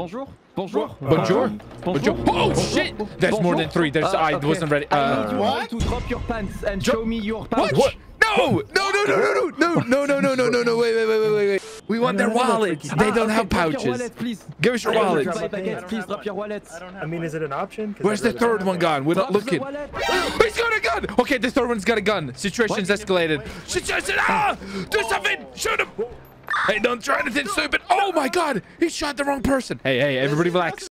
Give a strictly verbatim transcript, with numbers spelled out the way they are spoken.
Bonjour. Bonjour. Bonjour. Bonjour. Oh shit! There's more than three. There's I wasn't ready. I need you to drop your pants and show me your pouch. What? No! No! No! No! No! No! No! No! No! No! No! Wait! Wait! Wait! Wait! Wait! We want their wallets. They don't have pouches. Give us your wallets. Please drop your wallets. I mean, is it an option? Where's the third one gone? We're not looking. He's got a gun. Okay, the third one's got a gun. Situation's escalated. Ah! Do something! Shoot him! Hey, don't try anything stupid. Oh my God, he shot the wrong person. Hey, hey, everybody relax.